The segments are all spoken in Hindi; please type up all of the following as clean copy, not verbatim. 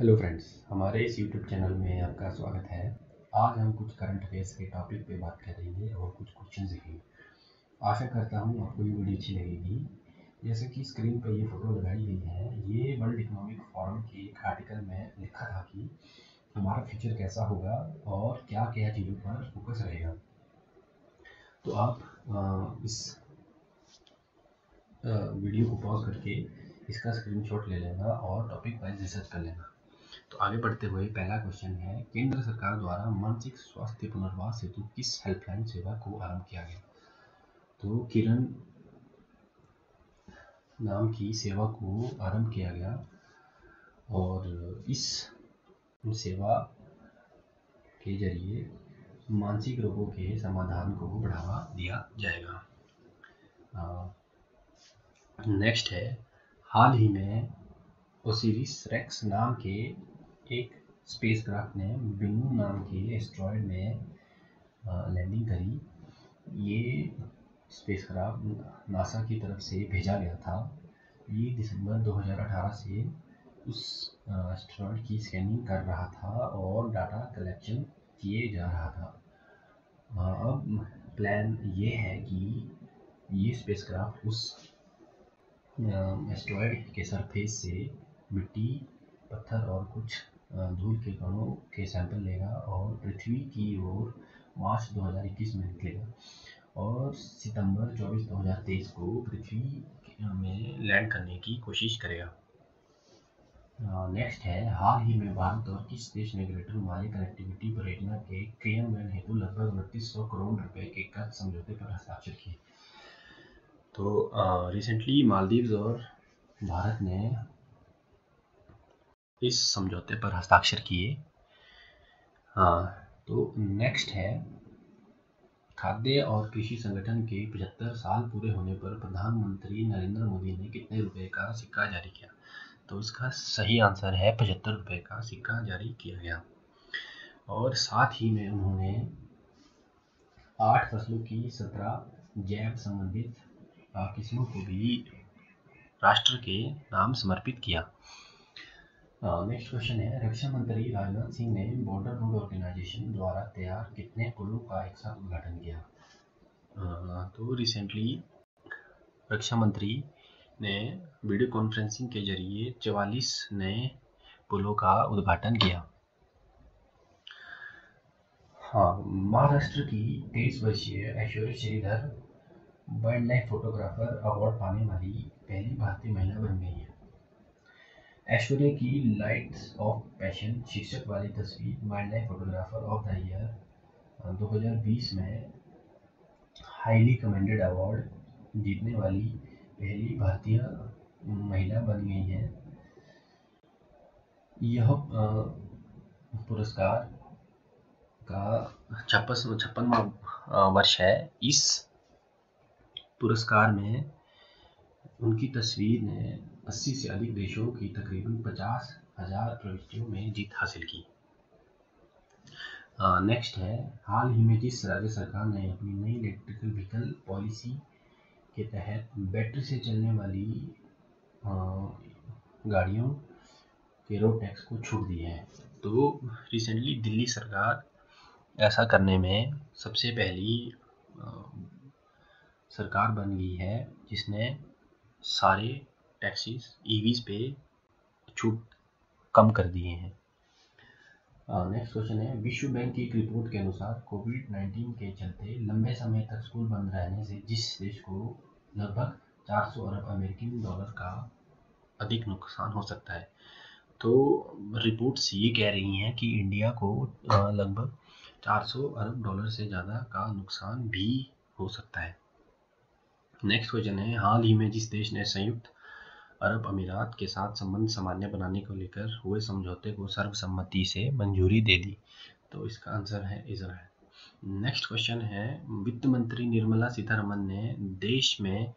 हेलो फ्रेंड्स, हमारे इस यूट्यूब चैनल में आपका स्वागत है। आज हम कुछ करंट अफेयर्स के टॉपिक पे बात करेंगे और कुछ क्वेश्चन देखेंगे। आशा करता हूँ आपको ये वीडियो अच्छी लगेगी। जैसे कि स्क्रीन पर ये फ़ोटो लगाई गई है, ये वर्ल्ड इकोनॉमिक फोरम के एक आर्टिकल में लिखा था कि हमारा फ्यूचर कैसा होगा और क्या क्या चीज़ों पर फोकस रहेगा। तो आप इस वीडियो को पॉज करके इसका स्क्रीनशॉट ले लेना और टॉपिक वाइज रिसर्च कर लेना। तो आगे बढ़ते हुए पहला क्वेश्चन है, केंद्र सरकार द्वारा मानसिक स्वास्थ्य पुनर्वास हेतु किस हेल्पलाइन सेवा को आरंभ किया गया? तो किरण नाम की सेवा को आरंभ किया गया और इस सेवा के जरिए मानसिक रोगों के समाधान को बढ़ावा दिया जाएगा। नेक्स्ट है, हाल ही में ओसिरिस रेक्स नाम के एक स्पेसक्राफ्ट ने बेन्नू नाम के एस्ट्रॉयड में लैंडिंग करी। ये स्पेसक्राफ्ट नासा की तरफ से भेजा गया था। ये दिसंबर 2018 से उस एस्ट्रॉयड की स्कैनिंग कर रहा था और डाटा कलेक्शन किए जा रहा था। अब प्लान ये है कि ये स्पेसक्राफ्ट उस एस्ट्रॉयड के सरफेस से मिट्टी, पत्थर और कुछ धूल के कणों के सैंपल लेगा और पृथ्वी की ओर मार्च 2021 में निकलेगा और सितंबर 24 2023 को पृथ्वी में लैंड करने की कोशिश करेगा। नेक्स्ट है, हाल ही में भारत और किस देश ने ग्रेटर माले कनेक्टिविटी परियोजना के क्रियान्वयन हेतु लगभग 2900 करोड़ रुपए के कर्ज समझौते पर हस्ताक्षर किए? तो रिसेंटली मालदीव्स और भारत ने इस समझौते पर हस्ताक्षर किए। तो नेक्स्ट है, खाद्य और कृषि संगठन के 75 साल पूरे होने पर प्रधानमंत्री नरेंद्र मोदी ने कितने रुपए का सिक्का जारी किया? तो इसका सही आंसर है 75 रुपए का सिक्का जारी किया गया। और साथ ही में उन्होंने 8 फसलों की 17 जैव संबंधित किस्मों को भी राष्ट्र के नाम समर्पित किया। नेक्स्ट क्वेश्चन है, रक्षा मंत्री राजनाथ सिंह ने बॉर्डर रोड ऑर्गेनाइजेशन द्वारा तैयार कितने पुलों का एक साथ उद्घाटन किया? तो रिसेंटली रक्षा मंत्री ने वीडियो कॉन्फ्रेंसिंग के जरिए 44 नए पुलों का उद्घाटन किया। हाँ, महाराष्ट्र की 23 वर्षीय Aishwarya Shridhar wild life photographer award पाने वाली पहली भारतीय महिला बन गई है। ऐश्वर्या की लाइट्स ऑफ पैशन शीर्षक वाली तस्वीर wild life photographer of the year 2020 में हाईली कमेंडेड अवार्ड जीतने वाली पहली भारतीय महिला बन गई है। यह पुरस्कार का 56वां वर्ष है। इस पुरस्कार में उनकी तस्वीर ने 80 से अधिक देशों की तकरीबन 50,000 प्रविष्टियों में जीत हासिल की। नेक्स्ट है, हाल ही में जिस राज्य सरकार ने अपनी नई इलेक्ट्रिकल व्हीकल पॉलिसी के तहत बैटरी से चलने वाली गाड़ियों के रोड टैक्स को छूट दी है, तो रिसेंटली दिल्ली सरकार ऐसा करने में सबसे पहली सरकार बन गई है जिसने सारे टैक्सीज ईवीज पे छूट कम कर दिए हैं। नेक्स्ट क्वेश्चन है, विश्व बैंक की एक रिपोर्ट के अनुसार कोविड-19 के चलते लंबे समय तक स्कूल बंद रहने से जिस देश को लगभग 400 अरब अमेरिकी डॉलर का अधिक नुकसान हो सकता है। तो रिपोर्ट्स ये कह रही हैं कि इंडिया को लगभग 400 अरब डॉलर से ज़्यादा का नुकसान भी हो सकता है। नेक्स्ट क्वेश्चन है, हाल ही में जिस देश ने संयुक्त अरब अमीरात के साथ संबंध सामान्य बनाने को लेकर हुए समझौते को सर्वसम्मति से मंजूरी दे दी? तो इसका आंसर है इजराइल। नेक्स्ट क्वेश्चन है, वित्त मंत्री निर्मला सीतारमण ने देश में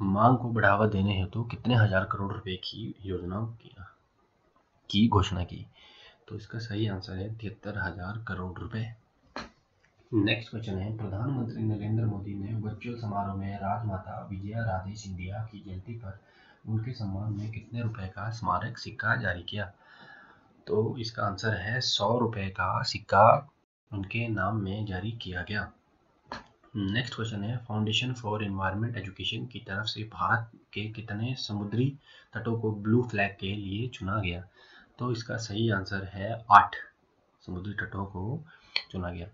मांग को बढ़ावा देने हेतु कितने हजार करोड़ रुपए की योजनाओं की घोषणा की? तो इसका सही आंसर है 73,000 करोड़ रुपए। नेक्स्ट क्वेश्चन है, प्रधानमंत्री नरेंद्र मोदी ने वर्चुअल समारोह में राजमाता विजयराजे सिंधिया की जयंती पर उनके सम्मान में कितने रुपए का स्मारक सिक्का जारी किया? तो इसका आंसर है 100 रुपए का सिक्का उनके नाम में जारी किया गया। नेक्स्ट क्वेश्चन है, फाउंडेशन फॉर एनवायरनमेंट एजुकेशन की तरफ से भारत के कितने समुद्री तटों को ब्लू फ्लैग के लिए चुना गया? तो इसका सही आंसर है 8 समुद्री तटों को चुना गया।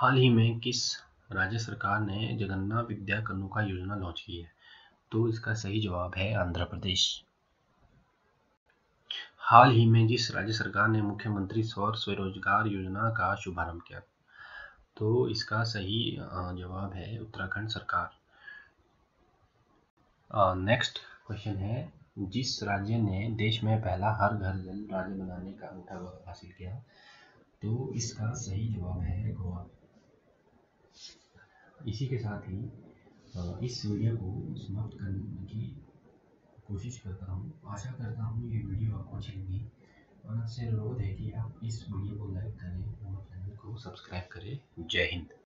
हाल ही में किस राज्य सरकार ने जगन्नाथ विद्या कनुका योजना लॉन्च की है? तो इसका सही जवाब है आंध्र प्रदेश। हाल ही में जिस राज्य सरकार ने मुख्यमंत्री स्वरोजगार योजना का शुभारंभ किया? तो इसका सही जवाब है उत्तराखंड सरकार। नेक्स्ट क्वेश्चन है, जिस राज्य ने देश में पहला हर घर जल राज्य बनाने का अनूठा गौरव हासिल किया? तो इसका सही जवाब है गोवा। इसी के साथ ही इस वीडियो को समाप्त करने की कोशिश करता हूँ। आशा करता हूँ ये वीडियो आपको अच्छी लगी और आपसे अनुरोध है कि आप इस वीडियो को लाइक करें और चैनल को सब्सक्राइब करें। जय हिंद।